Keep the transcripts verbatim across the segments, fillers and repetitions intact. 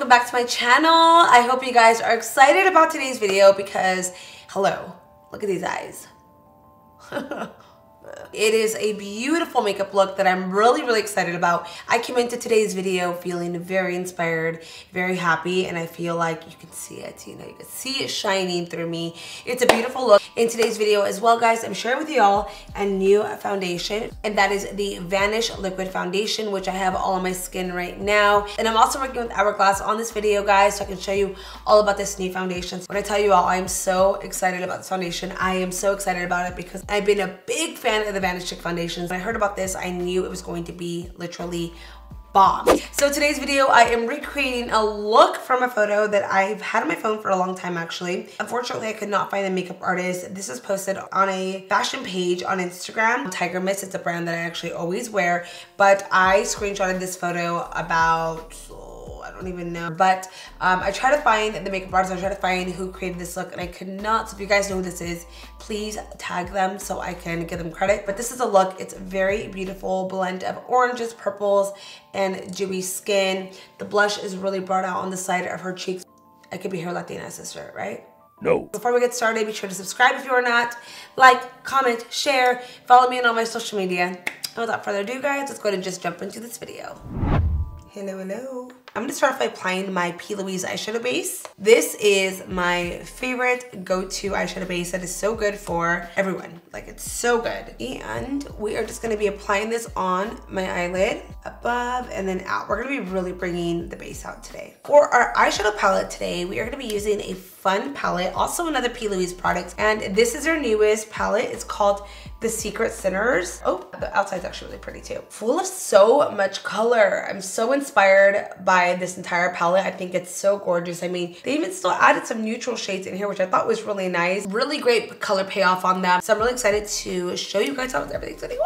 welcome back to my channel. I hope you guys are excited about today's video because, hello, look at these eyes. It is a beautiful makeup look that I'm really, really excited about. I came into today's video feeling very inspired, very happy, and I feel like you can see it, you know, you can see it shining through me. It's a beautiful look. In today's video as well, guys, I'm sharing with y'all a new foundation, and that is the Vanish Liquid Foundation, which I have all on my skin right now. And I'm also working with Hourglass on this video, guys, so I can show you all about this new foundation. When I tell you all, I am so excited about this foundation. I am so excited about it because I've been a big fan of the Vanish Stick Foundations. When I heard about this, I knew it was going to be literally bomb. So today's video, I am recreating a look from a photo that I've had on my phone for a long time, actually. Unfortunately, I could not find the makeup artist. This is posted on a fashion page on Instagram, Tiger Mist. It's a brand that I actually always wear, but I screenshotted this photo about, oh, I don't even know, but um, I tried to find the makeup artist, I tried to find who created this look, and I could not. So if you guys know who this is, please tag them so I can give them credit. But this is a look. It's a very beautiful blend of oranges, purples, and and dewy skin. The blush is really brought out on the side of her cheeks. I could be her Latina sister, right? No. Before we get started, be sure to subscribe if you are not. Like, comment, share, follow me on all my social media. And without further ado, guys, let's go ahead and just jump into this video. Hello, hello. I'm gonna start off by applying my P. Louise eyeshadow base. This is my favorite go-to eyeshadow base that is so good for everyone. Like, it's so good. And we are just gonna be applying this on my eyelid, above and then out. We're gonna be really bringing the base out today. For our eyeshadow palette today, we are gonna be using a fun palette, also another P. Louise product. And this is their newest palette. It's called The Secret Sinners. Oh, the outside's actually really pretty too. Full of so much color. I'm so inspired by this entire palette. I think it's so gorgeous. I mean, they even still added some neutral shades in here, which I thought was really nice. Really great color payoff on them. So I'm really excited to show you guys how everything's gonna go.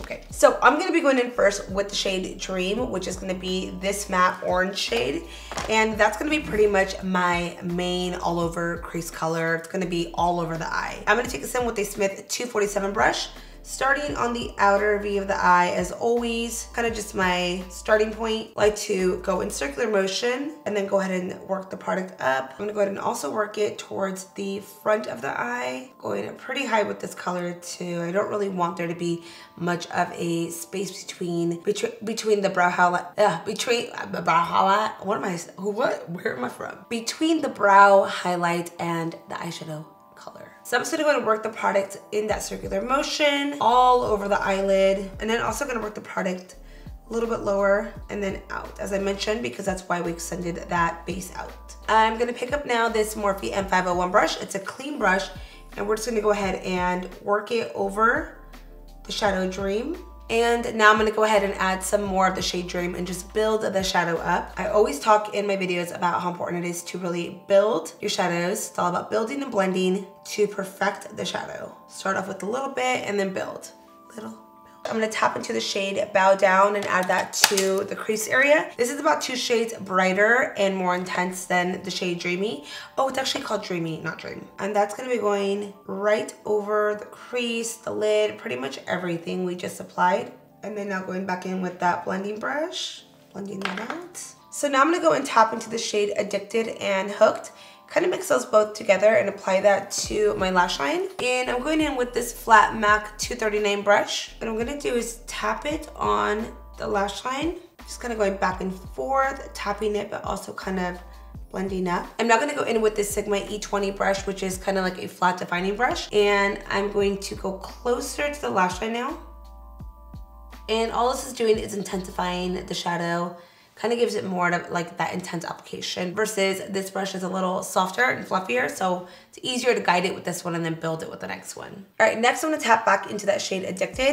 Okay, so I'm gonna be going in first with the shade Dream, which is gonna be this matte orange shade. And that's gonna be pretty much my main all over crease color. It's gonna be all over the eye. I'm gonna take this in with a Smith two forty-seven brush, starting on the outer V of the eye as always. Kind of just my starting point. Like to go in circular motion and then go ahead and work the product up. I'm gonna go ahead and also work it towards the front of the eye. Going pretty high with this color too. I don't really want there to be much of a space between between, between the brow highlight, uh, between uh, brow highlight, what am I, what, where am I from? Between the brow highlight and the eyeshadow color. So I'm just gonna go and work the product in that circular motion all over the eyelid, and then also gonna work the product a little bit lower and then out, as I mentioned, because that's why we extended that base out. I'm gonna pick up now this Morphe M five oh one brush. It's a clean brush, and we're just gonna go ahead and work it over the shadow Dream. And now I'm gonna go ahead and add some more of the shade Dream and just build the shadow up. I always talk in my videos about how important it is to really build your shadows. It's all about building and blending to perfect the shadow. Start off with a little bit and then build, little. I'm gonna tap into the shade Bow Down and add that to the crease area. This is about two shades brighter and more intense than the shade Dreamy. Oh, it's actually called Dreamy, not Dream. And that's gonna be going right over the crease, the lid, pretty much everything we just applied. And then now going back in with that blending brush, blending that out. So now I'm gonna go and tap into the shade Addicted and Hooked. Kind of mix those both together and apply that to my lash line. And I'm going in with this flat MAC two thirty-nine brush. What I'm gonna do is tap it on the lash line. Just kind of going back and forth, tapping it, but also kind of blending up. I'm now gonna go in with this Sigma E twenty brush, which is kind of like a flat defining brush. And I'm going to go closer to the lash line now. And all this is doing is intensifying the shadow. Kind of gives it more of like that intense application, versus this brush is a little softer and fluffier, so it's easier to guide it with this one and then build it with the next one. All right, next I'm gonna tap back into that shade Addicted,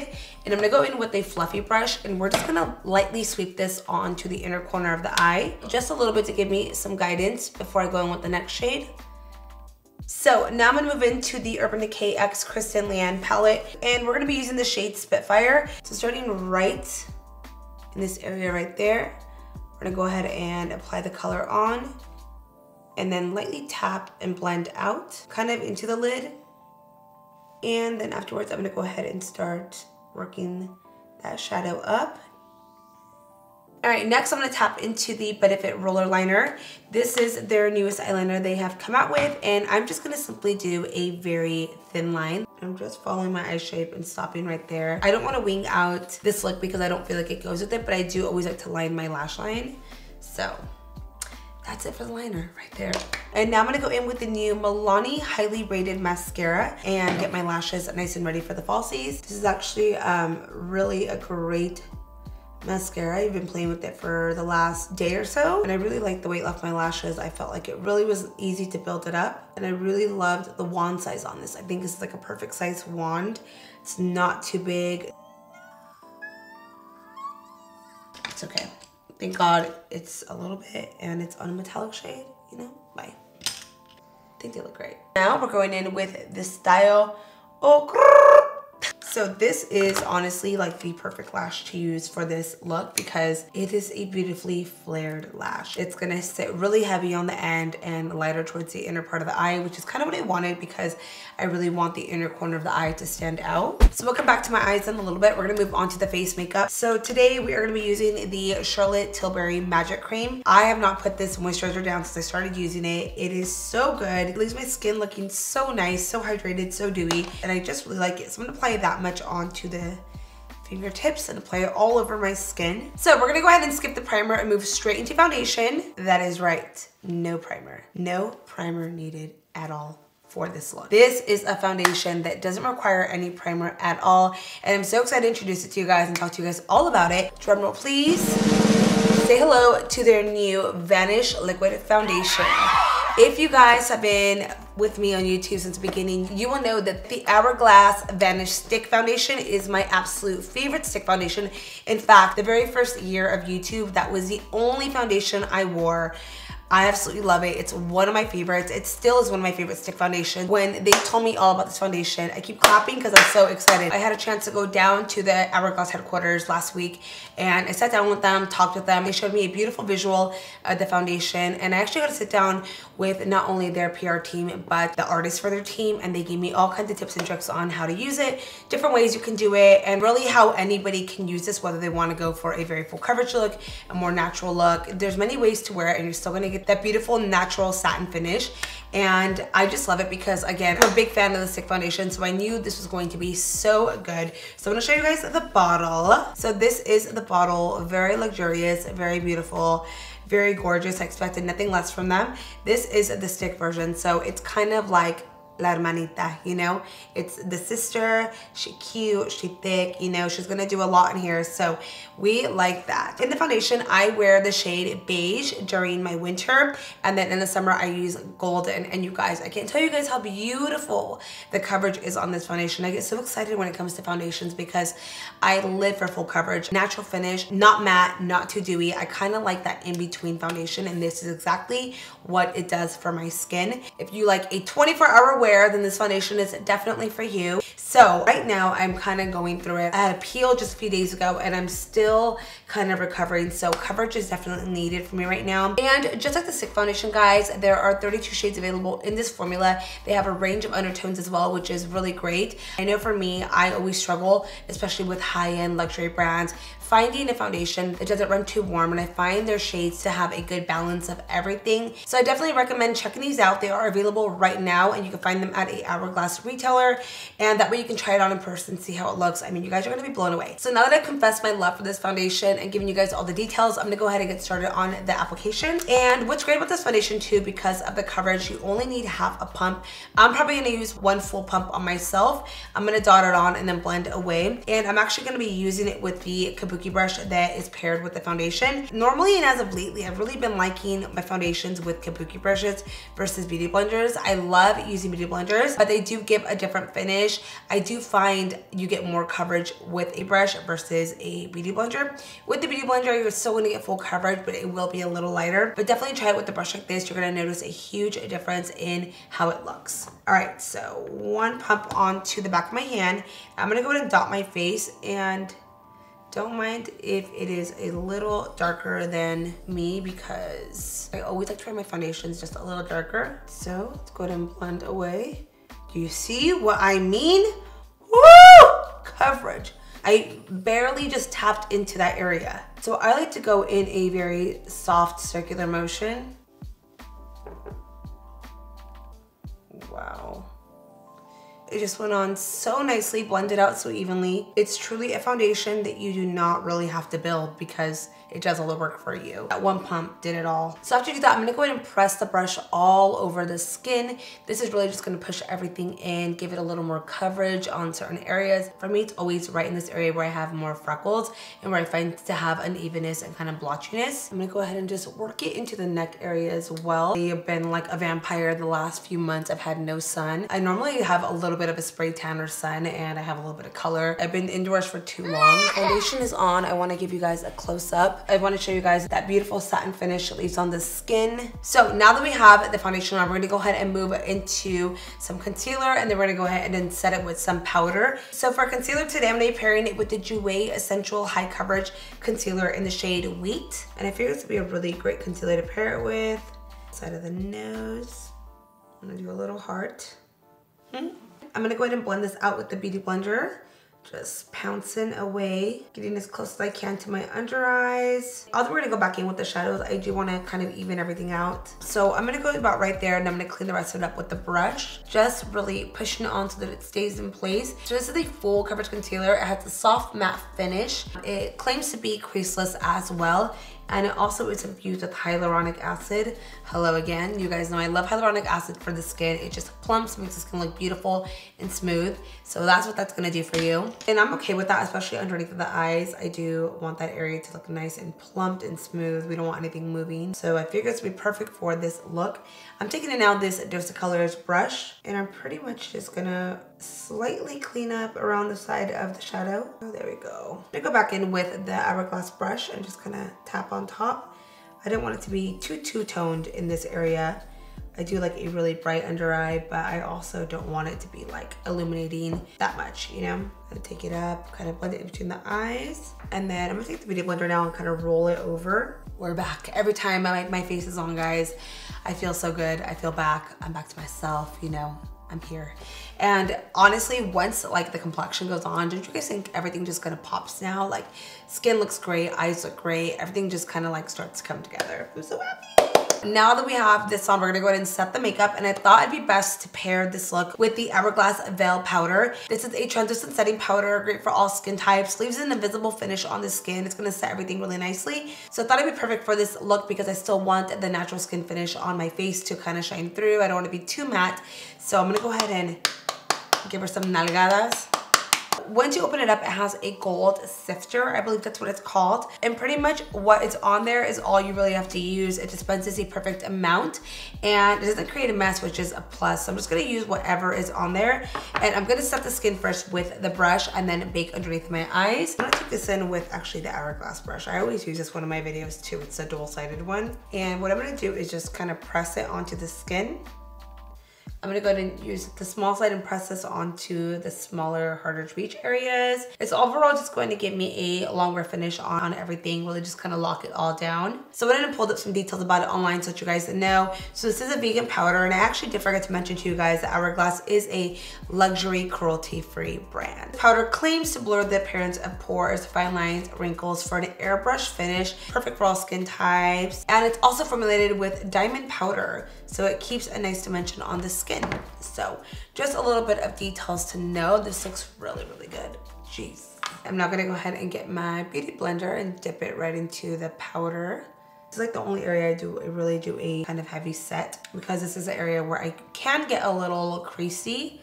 and I'm gonna go in with a fluffy brush, and we're just gonna lightly sweep this onto the inner corner of the eye, just a little bit to give me some guidance before I go in with the next shade. So now I'm gonna move into the Urban Decay X Kristen Leanne palette, and we're gonna be using the shade Spitfire. So starting right in this area right there, we're gonna go ahead and apply the color on and then lightly tap and blend out, kind of into the lid. And then afterwards, I'm gonna go ahead and start working that shadow up. All right, next I'm gonna tap into the Benefit Roller Liner. This is their newest eyeliner they have come out with, and I'm just gonna simply do a very thin line. I'm just following my eye shape and stopping right there. I don't wanna wing out this look because I don't feel like it goes with it, but I do always like to line my lash line. So that's it for the liner right there. And now I'm gonna go in with the new Milani Highly Rated Mascara and get my lashes nice and ready for the falsies. This is actually um, really a great mascara. I've been playing with it for the last day or so, and I really liked the way it left my lashes. I felt like it really was easy to build it up, and I really loved the wand size on this. I think this is like a perfect size wand. It's not too big. It's okay. Thank God it's a little bit, and it's on a metallic shade, you know? Bye. I think they look great. Now we're going in with the Style Okra. So this is honestly like the perfect lash to use for this look because it is a beautifully flared lash. It's gonna sit really heavy on the end and lighter towards the inner part of the eye, which is kind of what I wanted because I really want the inner corner of the eye to stand out. So we'll come back to my eyes in a little bit. We're gonna move on to the face makeup. So today we are gonna be using the Charlotte Tilbury Magic Cream. I have not put this moisturizer down since I started using it. It is so good. It leaves my skin looking so nice, so hydrated, so dewy, and I just really like it. So I'm gonna apply that much onto the fingertips and apply it all over my skin. So we're gonna go ahead and skip the primer and move straight into foundation. That is right, no primer. No primer needed at all for this look. This is a foundation that doesn't require any primer at all, and I'm so excited to introduce it to you guys and talk to you guys all about it. Drum roll please. Say hello to their new Vanish Liquid Foundation. If you guys have been with me on YouTube since the beginning, you will know that the Hourglass Vanish Stick Foundation is my absolute favorite stick foundation. In fact, the very first year of YouTube, that was the only foundation I wore. I absolutely love it. It's one of my favorites. It still is one of my favorite stick foundations. When they told me all about this foundation, I keep clapping because I'm so excited. I had a chance to go down to the Hourglass headquarters last week, and I sat down with them, talked with them. They showed me a beautiful visual of the foundation, and I actually got to sit down with not only their P R team, but the artists for their team, and they gave me all kinds of tips and tricks on how to use it, different ways you can do it, and really how anybody can use this, whether they want to go for a very full coverage look, a more natural look. There's many ways to wear it, and you're still going to get that beautiful natural satin finish, and I just love it because, again, I'm a big fan of the stick foundation, so I knew this was going to be so good. So I'm gonna show you guys the bottle. So this is the bottle, very luxurious, very beautiful, very gorgeous. I expected nothing less from them. This is the stick version, so it's kind of like La Hermanita, you know? It's the sister, she cute, she thick, you know, she's gonna do a lot in here, so we like that. In the foundation, I wear the shade beige during my winter, and then in the summer, I use golden, and you guys, I can't tell you guys how beautiful the coverage is on this foundation. I get so excited when it comes to foundations because I live for full coverage, natural finish, not matte, not too dewy. I kinda like that in-between foundation, and this is exactly what it does for my skin. If you like a twenty-four hour wear, then this foundation is definitely for you. So right now I'm kind of going through it. I had a peel just a few days ago and I'm still kind of recovering, so coverage is definitely needed for me right now. And just like the stick foundation, guys, there are thirty-two shades available in this formula. They have a range of undertones as well, which is really great. I know for me, I always struggle, especially with high-end luxury brands, finding a foundation that doesn't run too warm, and I find their shades to have a good balance of everything. So I definitely recommend checking these out. They are available right now, and you can find them at a Hourglass retailer, and that way you can try it on in person, see how it looks. I mean, you guys are gonna be blown away. So now that I've confessed my love for this foundation and given you guys all the details, I'm gonna go ahead and get started on the application. And what's great about this foundation too, because of the coverage, you only need half a pump. I'm probably gonna use one full pump on myself. I'm gonna dot it on and then blend away. And I'm actually gonna be using it with the Kabuki brush that is paired with the foundation. Normally, and as of lately, I've really been liking my foundations with kabuki brushes versus beauty blenders. I love using beauty blenders, but they do give a different finish. I do find you get more coverage with a brush versus a beauty blender. With the beauty blender, you're still gonna get full coverage, but it will be a little lighter. But definitely try it with a brush like this. You're gonna notice a huge difference in how it looks. All right, so one pump onto the back of my hand. I'm gonna go ahead and dot my face, and don't mind if it is a little darker than me because I always like to try my foundations just a little darker. So let's go ahead and blend away. Do you see what I mean? Woo! Coverage. I barely just tapped into that area. So I like to go in a very soft circular motion. Wow. It just went on so nicely, blended out so evenly. It's truly a foundation that you do not really have to build because it does all the work for you. That one pump did it all. So after you do that, I'm gonna go ahead and press the brush all over the skin. This is really just gonna push everything in, give it a little more coverage on certain areas. For me, it's always right in this area where I have more freckles and where I find to have unevenness and kind of blotchiness. I'm gonna go ahead and just work it into the neck area as well. I've been like a vampire the last few months. I've had no sun. I normally have a little bit bit of a spray tan or sun, and I have a little bit of color. I've been indoors for too long. Foundation is on. I want to give you guys a close-up. I want to show you guys that beautiful satin finish it leaves on the skin. So now that we have the foundation on, we're going to go ahead and move into some concealer, and then we're going to go ahead and then set it with some powder. So for concealer today, I'm going to be pairing it with the Jouer Essential High Coverage Concealer in the shade Wheat, and I figured this would be a really great concealer to pair it with. Side of the nose. I'm going to do a little heart. Hmm. I'm gonna go ahead and blend this out with the Beauty Blender. Just pouncing away, getting as close as I can to my under eyes. Although we're gonna go back in with the shadows, I do wanna kind of even everything out. So I'm gonna go about right there, and I'm gonna clean the rest of it up with the brush. Just really pushing it on so that it stays in place. So this is a full coverage concealer. It has a soft matte finish. It claims to be creaseless as well. And it also is infused with hyaluronic acid. Hello again. You guys know I love hyaluronic acid for the skin. It just plumps, makes the skin look beautiful and smooth. So that's what that's gonna do for you. And I'm okay with that, especially underneath of the eyes. I do want that area to look nice and plumped and smooth. We don't want anything moving. So I figure this would be perfect for this look. I'm taking in now this Dose of Colors brush, and I'm pretty much just gonna slightly clean up around the side of the shadow. Oh, there we go. I'm gonna go back in with the Hourglass brush and just kind of tap on top. I didn't want it to be too two-toned in this area. I do like a really bright under eye, but I also don't want it to be like illuminating that much, you know? I'm gonna take it up, kind of blend it in between the eyes, and then I'm gonna take the Beauty Blender now and kind of roll it over. We're back. Every time my, my face is on, guys, I feel so good. I feel back. I'm back to myself, you know? I'm here. And honestly, once like the complexion goes on, don't you guys think everything just kind of pops now? Like skin looks great, eyes look great, everything just kind of like starts to come together. I'm so happy. Now that we have this on, we're gonna go ahead and set the makeup, and I thought it'd be best to pair this look with the Hourglass Veil Powder. This is a translucent setting powder, great for all skin types, leaves an invisible finish on the skin. It's gonna set everything really nicely. So I thought it'd be perfect for this look because I still want the natural skin finish on my face to kind of shine through. I don't wanna be too matte. So I'm gonna go ahead and give her some nalgadas. Once you open it up, it has a gold sifter. I believe that's what it's called. And pretty much what is on there is all you really have to use. It dispenses a perfect amount, and it doesn't create a mess, which is a plus. So I'm just gonna use whatever is on there, and I'm gonna set the skin first with the brush and then bake underneath my eyes. I'm gonna take this in with actually the Hourglass brush. I always use this one in my videos too. It's a dual-sided one. And what I'm gonna do is just kind of press it onto the skin. I'm gonna go ahead and use the small side and press this onto the smaller, harder to reach areas. It's overall just going to give me a longer finish on everything, really just kind of lock it all down. So I went in and pulled up some details about it online so that you guys know. So this is a vegan powder, and I actually did forget to mention to you guys that Hourglass is a luxury cruelty-free brand. The powder claims to blur the appearance of pores, fine lines, wrinkles for an airbrush finish, perfect for all skin types. And it's also formulated with diamond powder, so it keeps a nice dimension on the skin. So just a little bit of details to know. This looks really, really good. Jeez. I'm now gonna go ahead and get my Beauty Blender and dip it right into the powder. It's like the only area I do, I really do a kind of heavy set because this is an area where I can get a little creasy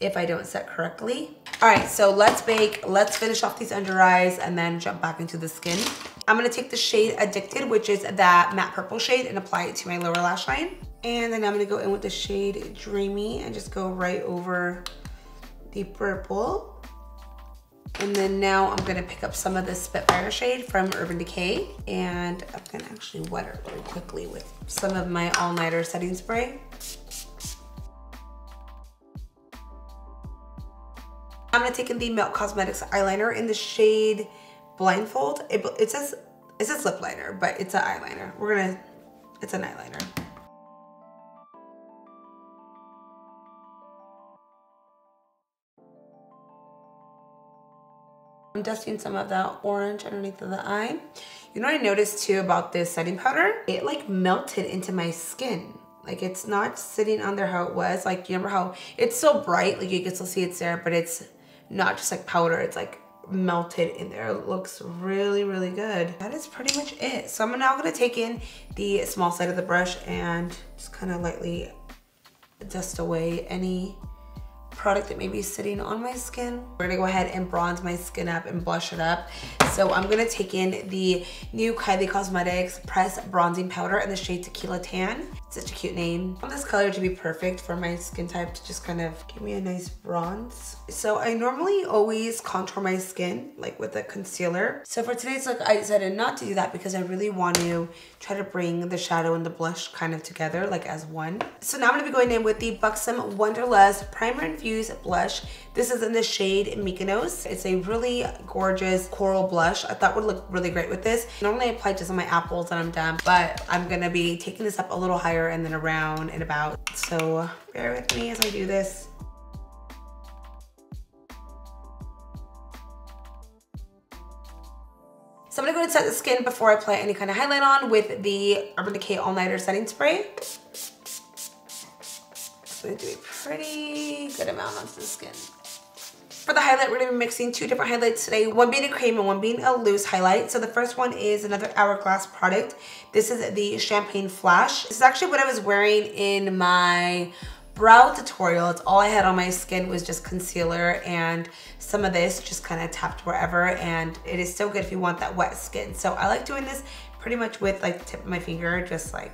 if I don't set correctly. All right, so let's bake. Let's finish off these under eyes and then jump back into the skin. I'm gonna take the shade Addicted, which is that matte purple shade, and apply it to my lower lash line. And then I'm gonna go in with the shade Dreamy and just go right over the purple. And then now I'm gonna pick up some of the Spitfire shade from Urban Decay, and I'm gonna actually wet it really quickly with some of my All-Nighter Setting Spray. I'm gonna take in the Melt Cosmetics eyeliner in the shade Blindfold. It, it says it says lip liner, but it's an eyeliner. We're gonna, it's an eyeliner. I'm dusting some of that orange underneath of the eye. You know what I noticed too about this setting powder? It like melted into my skin. Like it's not sitting on there how it was. Like you remember how it's so bright, like you can still see it's there, but it's not just like powder, it's like melted in there. It looks really, really good. That is pretty much it. So I'm now gonna take in the small side of the brush and just kind of lightly dust away any product that may be sitting on my skin. We're gonna go ahead and bronze my skin up and blush it up. So I'm gonna take in the new Kylie Cosmetics Press Bronzing Powder in the shade Tequila Tan. Such a cute name. I want this color to be perfect for my skin type to just kind of give me a nice bronze. So I normally always contour my skin like with a concealer. So for today's look, I decided not to do that because I really want to try to bring the shadow and the blush kind of together like as one. So now I'm gonna be going in with the Buxom Wanderlust Primer Infused Blush. This is in the shade Mykonos. It's a really gorgeous coral blush. I thought would look really great with this. Normally I apply just on my apples and I'm done, but I'm gonna be taking this up a little higher and then around and about. So bear with me as I do this. So I'm gonna go and set the skin before I apply any kind of highlight on with the Urban Decay All-Nighter Setting Spray. So I'm gonna do a pretty good amount onto the skin. For the highlight, we're gonna be mixing two different highlights today, one being a cream and one being a loose highlight. So the first one is another Hourglass product. This is the Champagne Flash. This is actually what I was wearing in my brow tutorial. It's all I had on my skin was just concealer and some of this just kind of tapped wherever, and it is so good if you want that wet skin. So I like doing this pretty much with like the tip of my finger, just like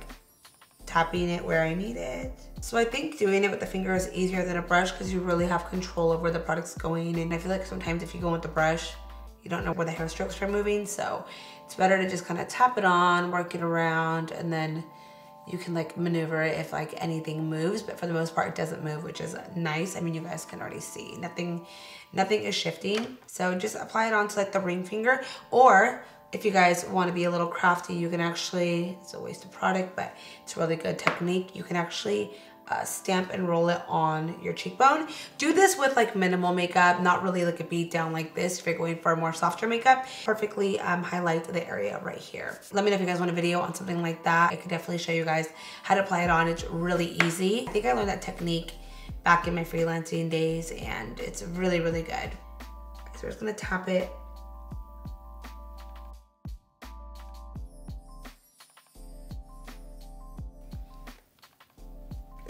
tapping it where I need it. So I think doing it with the finger is easier than a brush because you really have control over the product's going, and I feel like sometimes if you go with the brush, you don't know where the hair strokes are moving, so it's better to just kind of tap it on, work it around, and then you can like maneuver it if like anything moves, but for the most part it doesn't move, which is nice. I mean, you guys can already see nothing, nothing is shifting. So just apply it onto like the ring finger, or if you guys want to be a little crafty, you can actually, it's a waste of product, but it's a really good technique. You can actually uh, stamp and roll it on your cheekbone. Do this with like minimal makeup, not really like a beat down like this if you're going for a more softer makeup. Perfectly um, highlight the area right here. Let me know if you guys want a video on something like that. I could definitely show you guys how to apply it on. It's really easy. I think I learned that technique back in my freelancing days, and it's really, really good. So we're just gonna tap it.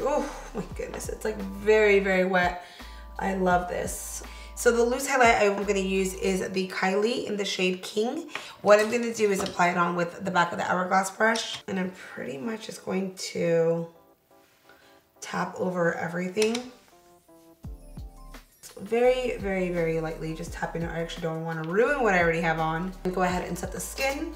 Oh my goodness, it's like very, very wet. I love this. So the loose highlight I'm gonna use is the Kylie in the shade King. What I'm gonna do is apply it on with the back of the Hourglass brush, and I'm pretty much just going to tap over everything. Very, very, very lightly, just tapping it. I actually don't wanna ruin what I already have on. Go ahead and set the skin.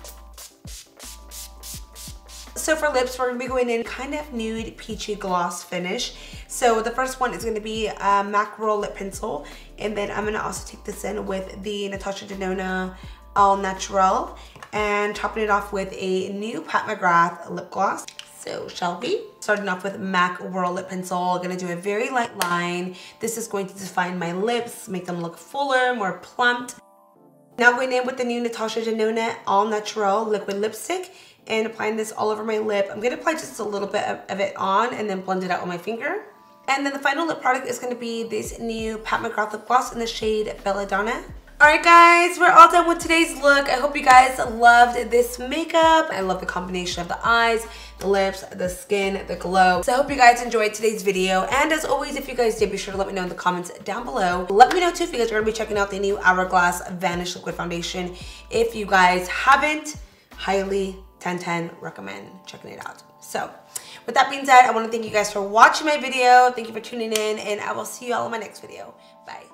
So for lips, we're gonna be going in kind of nude peachy gloss finish. So the first one is gonna be a M A C Roll Lip Pencil, and then I'm gonna also take this in with the Natasha Denona All Natural, and topping it off with a new Pat McGrath lip gloss. So shall we? Starting off with M A C Roll Lip Pencil, gonna do a very light line. This is going to define my lips, make them look fuller, more plumped. Now going in with the new Natasha Denona All Natural Liquid Lipstick, and applying this all over my lip. I'm gonna apply just a little bit of, of it on and then blend it out with my finger. And then the final lip product is gonna be this new Pat McGrath lip gloss in the shade Bella Donna. All right guys, we're all done with today's look. I hope you guys loved this makeup. I love the combination of the eyes, the lips, the skin, the glow. So I hope you guys enjoyed today's video. And as always, if you guys did, be sure to let me know in the comments down below. Let me know too if you guys are gonna be checking out the new Hourglass Vanish Liquid Foundation. If you guys haven't, highly ten ten recommend checking it out. So with that being said, I want to thank you guys for watching my video. Thank you for tuning in, and I will see you all in my next video. Bye.